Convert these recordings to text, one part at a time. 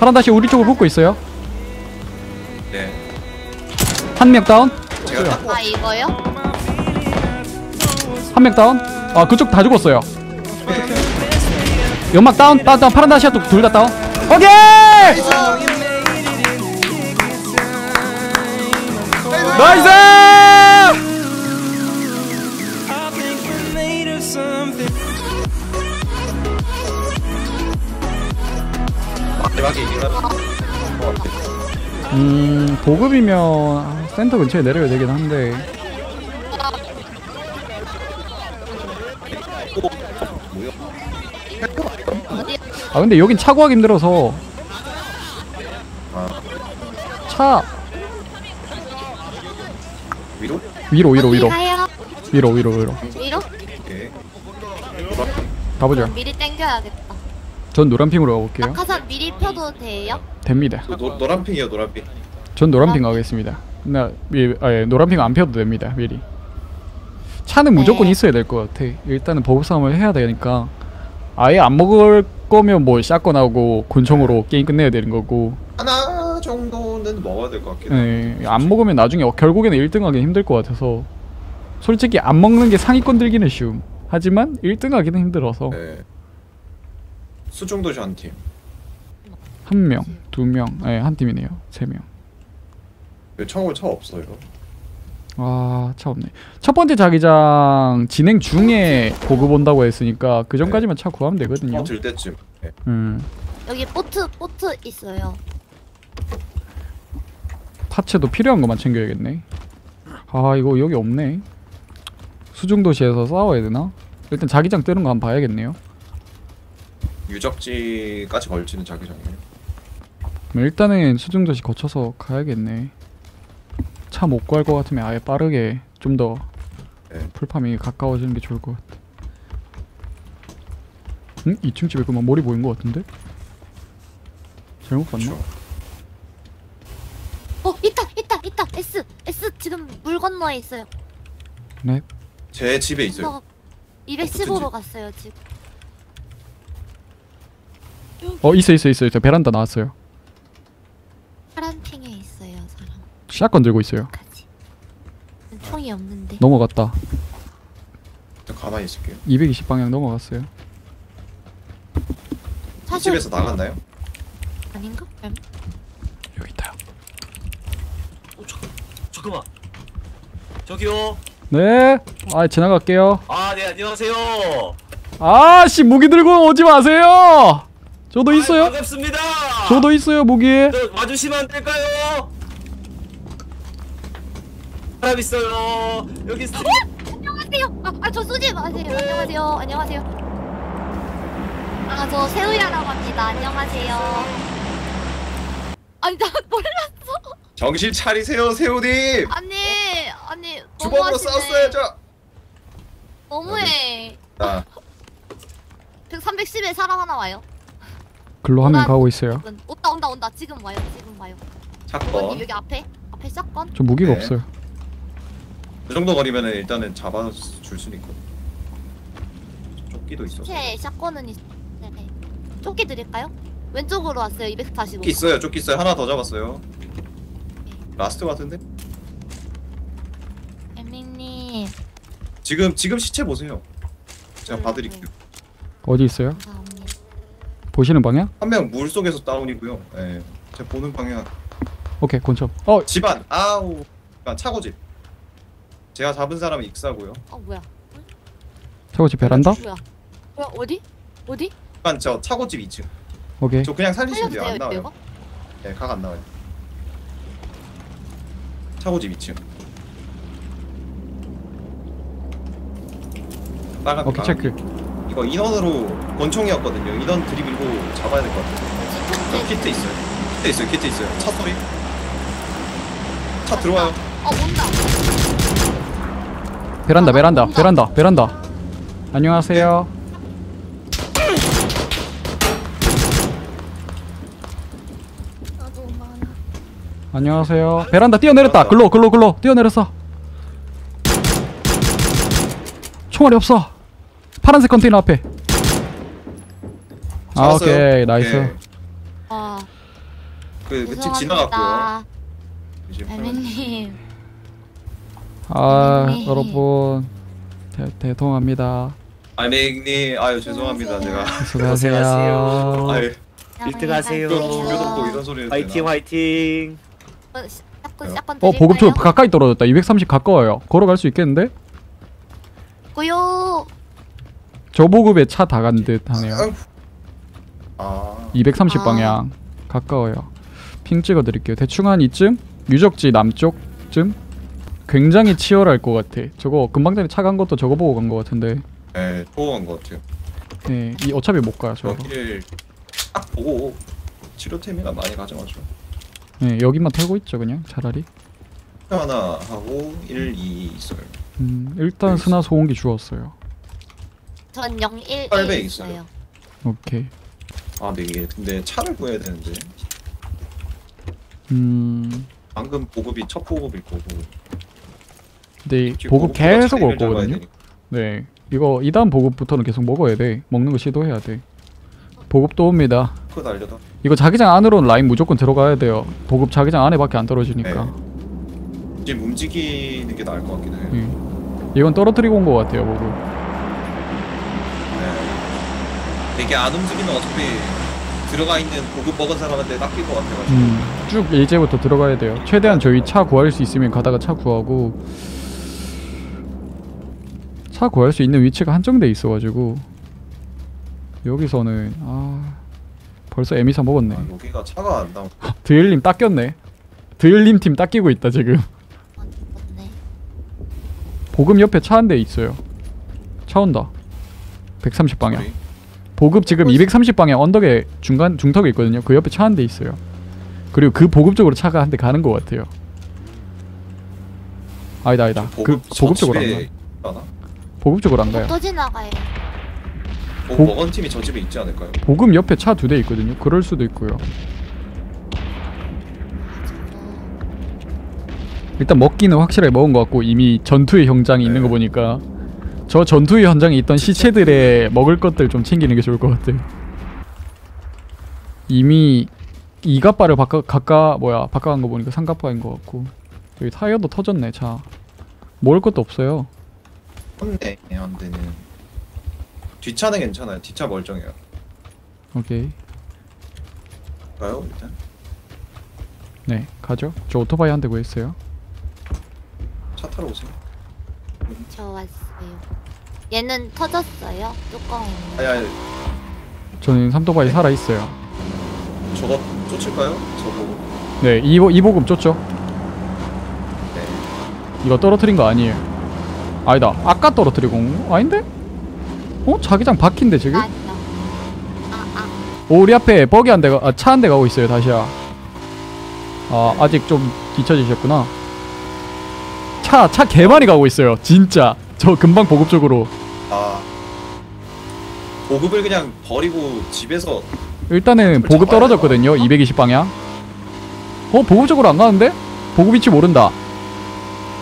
파란 다시 우리 쪽으로 붙고 있어요. 네. 한 명 다운. 아 이거요? 한 명 다운. 아 그쪽 다 죽었어요. 연막 다운. 다운. 파란 다시야 또 둘 다 다운. 오케이. 나이스. 보급이면 센터 근처에 내려야 되긴 한데. 아 근데 여긴 차 구하기 힘들어서. 차 위로? 위로. 가보자. 미리 땡겨야겠다. 전 노란핑으로 가볼게요. 낙하산 미리 펴도 돼요? 됩니다. 노란핑이요, 노란핑. 전 노란핑 가겠습니다. 예, 노란핑 안 펴도 됩니다, 미리. 차는 무조건 있어야 될 것 같아. 일단은 버그 싸움을 해야 되니까. 아예 안 먹을 거면 뭐 샷건 하고 권총으로 게임 끝내야 되는 거고. 하나 정도는 먹어야 될 것 같긴 해. 예, 안 먹으면 나중에 결국에는 1등 하기 힘들 것 같아서. 솔직히 안 먹는 게 상위권 들기는 쉬움. 하지만 1등 하기는 힘들어서. 네. 수중도 전팀 한 명, 두 명, 예, 한 팀이네요. 세 명. 왜 창호 차 없어요? 아, 차 없네. 첫 번째 자기장 진행 중에 보급 온다고 했으니까 그 전까지만 차 구하면 되거든요. 들 때쯤. 네. 여기 보트 있어요. 파츠도 필요한 것만 챙겨야겠네. 아, 이거 여기 없네. 수중도시에서 싸워야 되나? 일단 자기장 뜨는 거 한번 봐야겠네요. 유적지까지 걸치는 자기장이에요. 일단은 수중도시 거쳐서 가야겠네. 차 못 구할 것 같으면 아예 빠르게 좀 더 풀파밍이 가까워지는 게 좋을 것 같아. 응? 2층 집에 그만 머리 보인 것 같은데? 잘못 봤나? 그쵸. 어! 있다! S 지금 물 건너에 있어요. 네? 제 집에 있어요. 215로 갔어요 지금. 어 있어 베란다 나왔어요. 파란 핑에 있어요 사람. 샷건 들고 있어요. 총이 없는데. 넘어갔다. 가만히 있을게요. 220 방향 넘어갔어요. 사실... 집에서 나갔나요? 아닌가? 여기 있다. 오 잠깐만. 저기요. 네. 아 지나갈게요. 아 네 안녕하세요. 아씨 무기 들고 오지 마세요. 저도 있어요. 반갑습니다. 저도 있어요 무기. 와주시면 안 될까요? 사람 있어요. 여기 있어요. 안녕하세요. 저 쏘지 마세요. 안녕하세요. 아 저 세우야라고 합니다. 안녕하세요. 아니 나 몰랐어. 정신 차리세요 세우님. 아니 주먹으로 싸웠어야죠. 너무해. 아. 310에 사람 하나 와요. 글로 한 명 가고 있어요. 온다 지금 와요. 샷건 여기 앞에 샷건. 저 무기가 없어요. 그 정도 거리면은 일단은 잡아줄 수 있거든. 조끼도 있어. 제 샷건은 있. 네. 조끼 드릴까요? 왼쪽으로 왔어요. 245. 조끼 있어요. 하나 더 잡았어요. 라스트 같은데? 에미님. 지금 시체 보세요. 제가 봐드릴게요. 어디 있어요? 보시는 방향? 한 명 물 속에서 다운이고요. 예. 제 보는 방향. 오케이 권총. 어 집안. 아우. 차고집. 제가 잡은 사람은 익사고요. 어 뭐야? 응? 차고집 베란다? 뭐야 어디? 일단 저 차고집 2층. 오케이. 저 그냥 살리시면 돼요. 안 나와요. 예, 각 안 나와요. 차고집 2층. 빨간. 오케이 체크. 이거 인원으로 권총이었거든요. 인원 들이밀고 잡아야 될 것 같아요. 키트 있어요. 차 소리. 차 들어와요. 온다. 베란다. 안녕하세요. 안녕하세요. 베란다 뛰어내렸다. 글로 뛰어내렸어. 총알이 없어. 파란색 컨테이너 앞에. 아 오케이 나이스. 아 그 며칠 지나갔고요. 에미님. 아 여러분 대통합니다. 아메님 아유 죄송합니다 제가. 고생하세요. 아유 1등하세요. 조교덕고 이런 소리. 화이팅 화이팅. 어 보급초 가까이 떨어졌다. 230 가까워요. 걸어갈 수 있겠는데? 고요. 저 보급에 차 다 간 듯 하네요. 아 230 방향 가까워요. 핑 찍어드릴게요. 대충 한 이쯤? 유적지 남쪽쯤? 굉장히 치열할 것 같아. 저거 금방 전에 차 간 것도 저거 보고 간 것 같은데. 네, 보고 간 것 같아요. 네, 이 어차피 못 가요. 저거. 여기를 딱 보고 치료템이나 많이 가져가죠. 네, 여기만 털고 있죠 그냥 차라리. 하나 하고 1, 2 있어요. 일단 스나 소음기 주웠어요. 전 0, 1, 800 있어요. 오케이. 아, 네, 근데 차를 구해야 되는데. 방금 보급이 첫 보급일 거고. 네, 보급 계속 올 거거든요. 네, 이거 2단 보급부터는 계속 먹어야 돼. 먹는 거 시도해야 돼. 보급도 옵니다. 그거 날려다. 이거 자기장 안으로는 라인 무조건 들어가야 돼요. 보급 자기장 안에밖에 안 떨어지니까. 네. 지금 움직이는 게 나을 것 같긴 해요. 네. 이건 떨어뜨리고 온 것 같아요, 보급. 이게 안 움직이면 어차피 들어가 있는 보급 먹은 사람한테 낚일 것 같아가지고 쭉 이제부터 들어가야 돼요. 최대한 저희 차 구할 수 있으면 가다가 차 구하고 차 구할 수 있는 위치가 한정돼 있어가지고 여기서는 아 벌써 M24 먹었네. 아, 여기가 차가 안 나오. 드일님 닦였네. 드일님 팀 닦이고 있다 지금. 보급 옆에 차 한 대 있어요. 차 온다. 130 방향. 보급 지금 230방향 언덕에 중턱에 있거든요. 그 옆에 차 한 대 있어요. 그리고 그 보급 쪽으로 차가 한 대 가는 것 같아요. 아니다. 그 보급 쪽으로 안 가요. 보급 쪽으로 안 가요. 또 지나가요. 먹은 팀이 저 집에 있지 않을까요? 보급 옆에 차 2대 있거든요. 그럴 수도 있고요. 일단 먹기는 확실하게 먹은 것 같고 이미 전투의 현장이 있는 거 보니까 저 전투의 현장에 있던 시체들의 먹을 것들 좀 챙기는 게 좋을 것 같아요. 이미 이갑바를 바꿔간 거 보니까 삼갑바인 것 같고 여기 타이어도 터졌네. 자 먹을 것도 없어요. 헌데 헌데는 뒷차는 괜찮아요. 뒷차 멀쩡해요. 오케이 가요 일단. 네 가죠. 저 오토바이 한 대 구했어요. 차 타러 오세요. 저 왔어요. 얘는 터졌어요? 뚜껑이. 아니. 저는 삼토바이 네. 살아있어요. 저거 쫓을까요? 저거. 네, 이 보급 쫓죠. 네. 이거 떨어뜨린 거 아니에요. 아니다. 아까 떨어뜨리고 온 거? 아닌데? 어? 자기장 박힌데 지금? 맞다. 오, 우리 앞에 버기 한 대가, 아, 차 한 대 가고 있어요, 다시야. 아, 아직 좀 뒤쳐지셨구나. 차 개 많이 가고 있어요, 진짜. 저 금방 보급 쪽으로. 아 보급을 그냥 버리고 집에서 일단은 보급 떨어졌거든요. 220방향 보급 쪽으로 안 가는데? 보급 위치 모른다.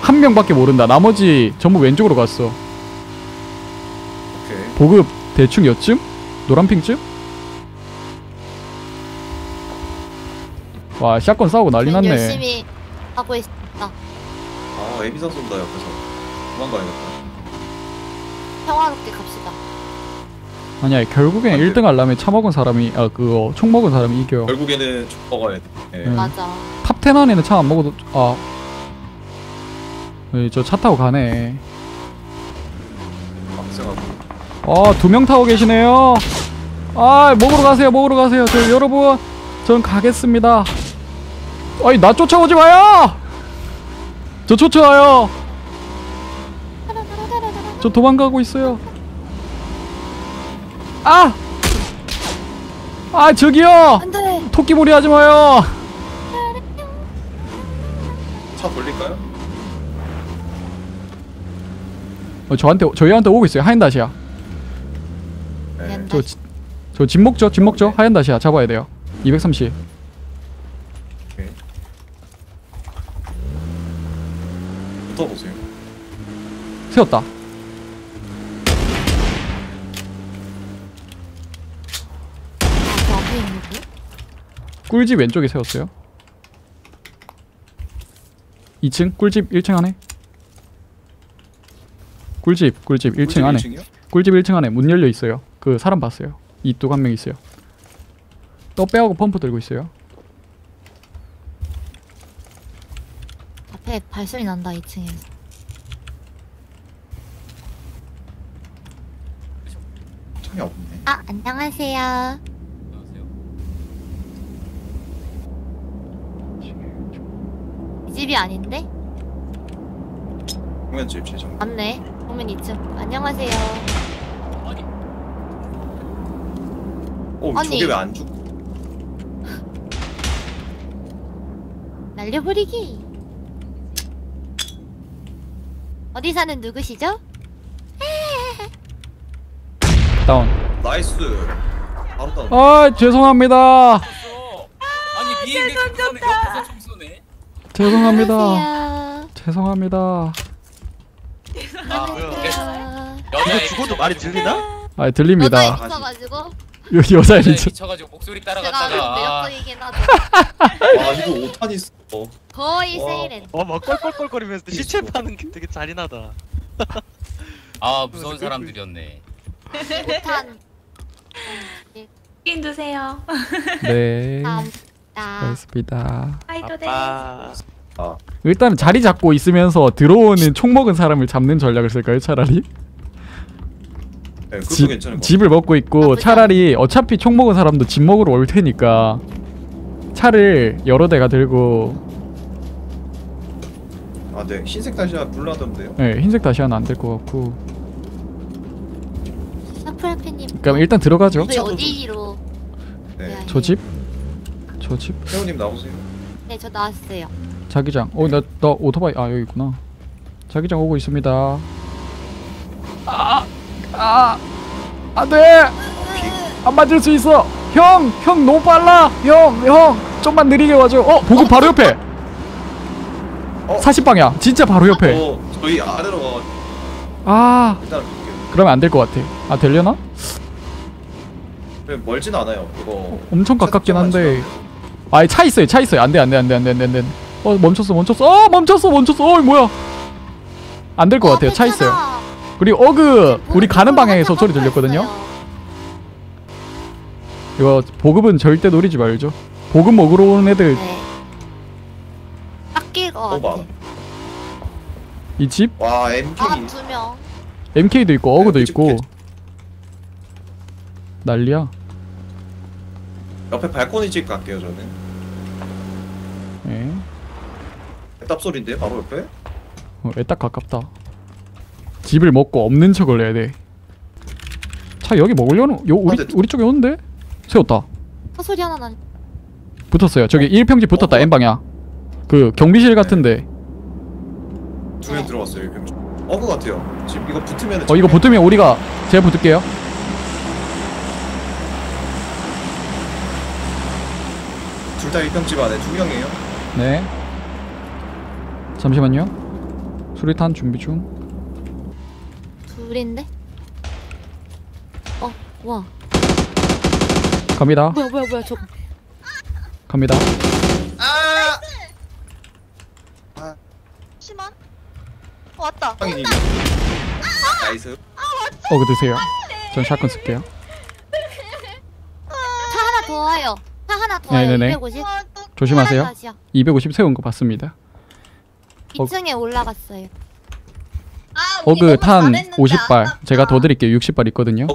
한 명밖에 모른다. 나머지 전부 왼쪽으로 갔어. 오케이. 보급 대충 여쯤? 노란핑쯤? 와 샷건 싸우고 난리 났네. 열심히 하고 있다. 아 에비사 쏜다 옆에서. 도망가야겠다. 평화롭게 갑시다. 아니야 결국엔 안 1등 하려면 차 먹은 사람이 아 그거 총 먹은 사람이 이겨요. 결국에는 총 먹어야 돼. 네. 맞아. 탑 10 안에는 차 안 먹어도 아 저 차 타고 가네. 아 2명 타고 계시네요. 아 먹으러 가세요. 저 여러분 전 가겠습니다. 아니 나 쫓아오지 마요. 저 쫓아와요. 저 도망가고 있어요. 아! 아 저기요! 토끼몰이 하지 마요! 차 돌릴까요? 저희한테 오고 있어요. 하얀 다시야. 저 집 먹죠? 하얀 다시야 잡아야 돼요. 230. 오케이. 붙어보세요. 세웠다. 꿀집 왼쪽에 세웠어요. 2층 꿀집 1층 안에. 꿀집 1층 안에. 1층이요? 꿀집 1층 안에 문 열려 있어요. 그 사람 봤어요. 이뚝 한 명 있어요. 또 빼하고 펌프 들고 있어요. 앞에 발소리 난다 2층에서. 창이 없네. 아 안녕하세요. 안녕하세요. 이 집이 아닌데? 정면 집 최종. 맞네. 정면 2층. 안녕하세요. 아니. 오 아니. 저게 왜 안 죽? 날려버리기. 어디 사는 누구시죠? 다운. 나이스. 바로 다운. 아 죄송합니다. 아니 비행기 옆에서 총 쏘네. 죄송합니다. 죄송합니다. 아 여자 죽어도 말이 들리나? 아 들립니다. 여자에 미쳐가지고. 여자에 미쳐가지고 목소리 따라갔다가. 와 이거 5탄 있어. 거의 세일했네. 막 껄껄껄거리면서 시체 파는 게 되게 잔인하다. 아 무서운 사람들이었네. 5탄. 치킨 드세요. 네. 고맙습니다. 아빠. 일단 자리 잡고 있으면서 들어오는 총 먹은 사람을 잡는 전략을 쓸까요? 차라리? 네, 집을 먹고 있고 아, 차라리 어차피 총 먹은 사람도 집 먹으러 올 테니까 차를 여러 대가 들고. 아 네 흰색 다시 하나 불러던데요? 네 흰색 다시 하나 안 될 것 같고. 사프라피님 그럼 일단 들어가죠. 저희 어디로? 네 저 집? 저 집? 태훈님 나오세요. 네 저 나왔어요. 자기장. 어 나 오토바이. 아 여기 있구나. 자기장 오고 있습니다. 아 안돼. 안 맞을 수 있어. 형 너무 빨라. 형 좀만 느리게 와줘. 어 보급 바로 옆에. 40방향 진짜 바로 옆에. 저희 아래로 가. 아 그러면 안 될 것 같아. 아 되려나? 멀진 않아요. 이거 엄청 가깝긴 한데. 아이 차 있어요. 안돼. 어 멈췄어. 멈췄어. 뭐야? 안 될 것 같아요. 차 있어요. 그리고 어그 우리 가는 방향에서 소리 들렸거든요. 이거 보급은 절대 노리지 말죠. 보급 먹으러 오는 애들. 아낄 것 같아. 이 집? 와 MK. 아 2명. MK도 있고 어그도 있고. 난리야. 옆에 발코니 집 갈게요 저는. 예. 애딱 소리인데 바로 옆에? 어, 애딱 가깝다. 집을 먹고 없는 척을 해야 돼. 차 여기 먹으려는 요 우리 쪽에 오는데? 세웠다. 소리 하나 난. 붙었어요. 저기 1평집 붙었다. M 방향. 그 경비실 같은데. 두 명 들어왔어요. 1평집. 어그 같아요. 지금 이거 붙으면. 이거 붙으면 우리가 제가 붙을게요. 둘 다 1평집 안에 두 명이에요. 네. 잠시만요. 수리탄 준비 중. 둘인데? 와. 갑니다. 뭐야 저거. 갑니다. 아. 심한. 왔다. 나이스. 어그 드세요. 전 샷건 쓸게요. 차 하나 더 와요. 네네네. 250. 조심하세요. 250 세운 거 봤습니다. 2층에 올라갔어요. 어그 탄 50발 제가 더 드릴게요. 60발 있거든요.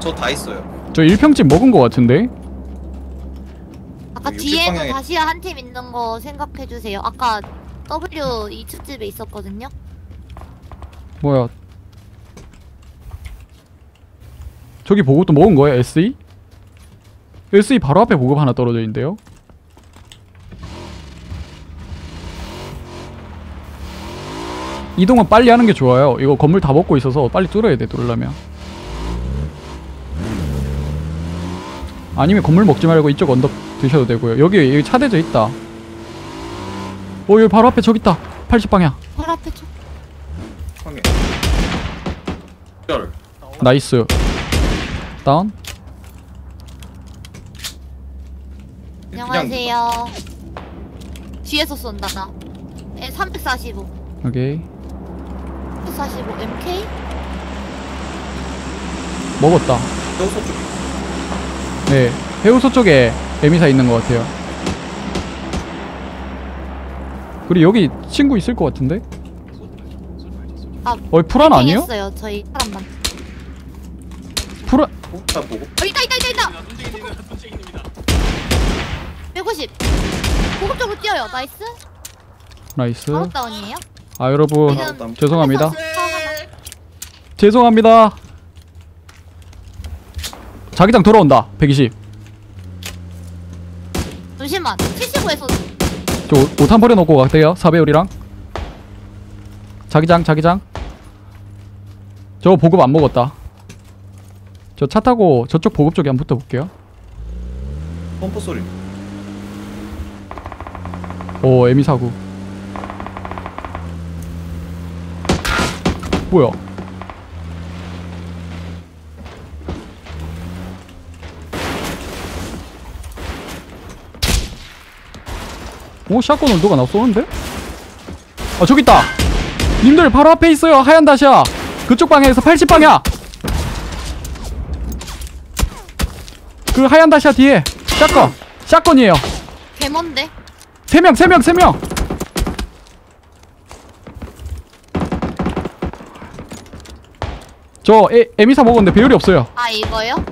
저 다 있어요. 저 1평집 먹은 거 같은데? 아까 뒤에서 다시 한 팀 있는 거 생각해주세요. 아까 W 2층 집에 있었거든요. 뭐야 저기 보급도 먹은 거예요? SE? SE 바로 앞에 보급 하나 떨어져 있는데요? 이동은 빨리 하는 게 좋아요. 이거 건물 다 먹고 있어서 빨리 뚫어야 돼. 뚫으려면. 아니면 건물 먹지 말고 이쪽 언덕 드셔도 되고요. 여기 차대져 있다. 여기 바로 앞에 저기 있다. 80방향. 바로 앞에 저. 나이스. 다운. 안녕하세요. 뒤에서 쏜다 나. 345. 오케이. 345 MK? 먹었다. 해우소 쪽에. 네, 해우소 쪽에 에미사 있는 것 같아요. 그리고 여기 친구 있을 것 같은데? 아, 어이 프란 아니에요? 있어요 저희 사람만. 프란? 나 보고. 어, 있다. 150. 고급적으로 뛰어요. 나이스. 바로 다운이에요? 아 여러분 죄송합니다. 죄송합니다. 자기장 돌아온다. 120. 잠시만. 75에서 저 오탄 버려놓고 갈게요. 4배율이랑 자기장. 저 보급 안 먹었다. 저 차 타고 저쪽 보급 쪽에 한번 붙어볼게요. 펌프 소리. 오 에미 사구. 뭐야? 오 샷건을 누가 나 쏘는데? 아 저기 있다. 님들 바로 앞에 있어요. 하얀 다시야. 그쪽 방향에서 80방향. 그 하얀 다시야 뒤에 샷건이에요. 개먼데? 3명! 저 에미사 먹었는데 배율이 없어요. 아 이거요?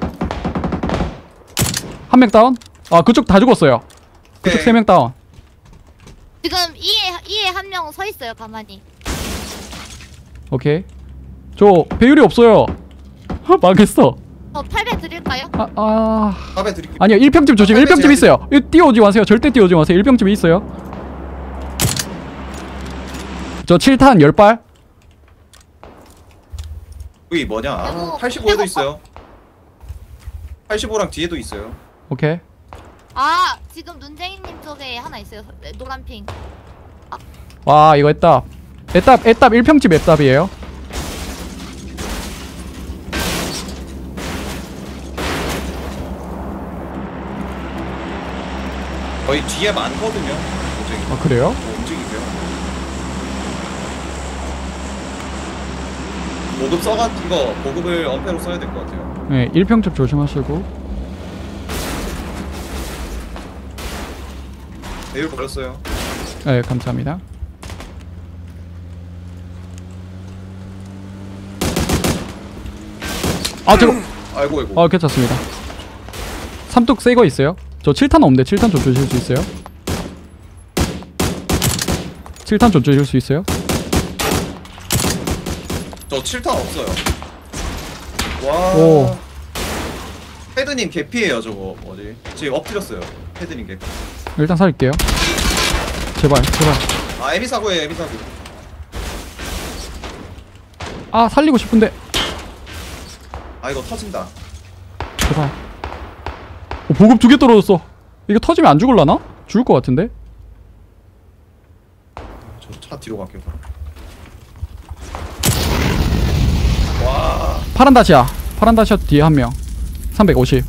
한 명 다운? 아 그쪽 다 죽었어요. 그쪽 네. 3명 다운. 지금 이에 한 명 서 있어요 가만히. 오케이. 저 배율이 없어요. 망했어. 저 8배 드릴까요? 8배 드릴게요. 아니요 1평집 조심. 1평집 있어요. 뛰어오지 마세요. 절대 뛰어오지 마세요. 1평집이 있어요. 저 7탄 10발. 여기 뭐냐? 85에도 있어요. 85랑 뒤에도 있어요. 오케이. 아 지금 눈쟁이님 쪽에 하나 있어요. 노란핑. 아. 와 이거 애답. 애답 1평집 애답이에요. 거의 뒤에 많거든요. 움직이고. 아 그래요? 움직이세요. 보급 써가지고 이거 보급을 엄폐로 써야 될 것 같아요. 네, 1평집 조심하시고. 배율 버렸어요. 네, 감사합니다. 아 저거. 아이고. 아 괜찮습니다. 삼뚝 새 거 있어요? 저 7탄 없는데 7탄 좀 주실 수 있어요? 7탄 좀 주실 수 있어요? 저 7탄 없어요. 와. 오. 헤드님 개피예요 저거 뭐지? 지금 엎드렸어요. 헤드님 개피. 일단 살릴게요. 제발. 아 에미사고예요 에미사고. 아 살리고 싶은데. 아 이거 터진다. 제발. 보급 2개 떨어졌어. 이거 터지면 안 죽을라나? 죽을 것 같은데? 저 차 뒤로 갈게요. 와. 파란 다시야 뒤에 한 명. 350.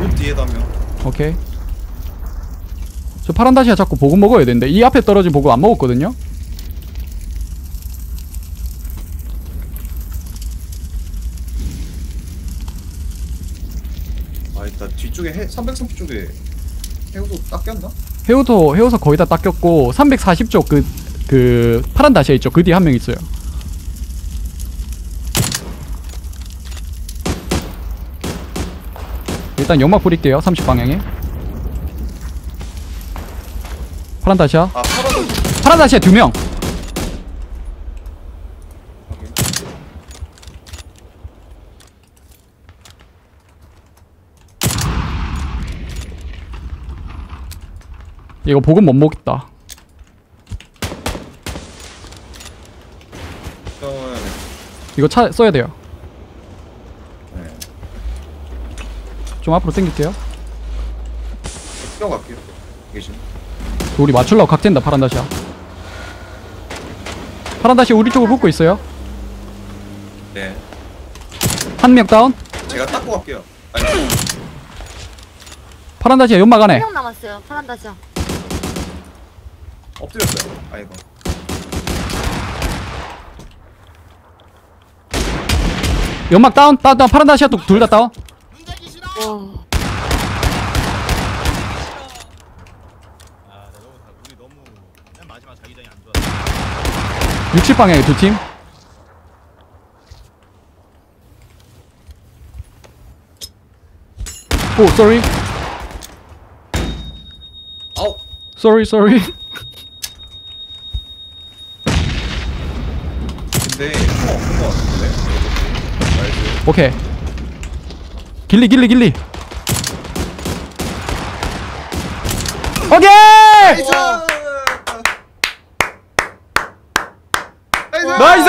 옷 뒤에도 한 명. 오케이. 저 파란 다시야 자꾸 보급 먹어야 되는데 이 앞에 떨어진 보급 안 먹었거든요. 나 뒤쪽에 330 쪽에 해우도 딱 꼈나? 해우사 거의 다 딱 꼈고 340쪽 그 파란 다시아 있죠? 그 뒤에 한 명 있어요. 일단 연막 뿌릴게요. 30방향에 파란 다시아. 아, 파란 다시아 2명. 이거 보급 못 먹겠다. 이거 차 써야 돼요. 좀 앞으로 당길게요. 뛰어갈게요. 우리 맞추려고 각진다. 파란다시야 우리 쪽으로 붙고 있어요. 네. 한 명 다운. 제가 닦고 갈게요. 파란다시야 연막 안에. 한 명 남았어요. 파란다시야. 엎드렸어요. 아이고. 연막 다운, 다운, 파란 다시아 둘 다 다운. 아, 우리 너무 맨 마지막 자기장이 안 좋아. 60방향에 두 팀. 오, sorry. 아우. Sorry, sorry. 근데 총 없는 거 같은데. 오케이. 길리. 오케이. 나이스.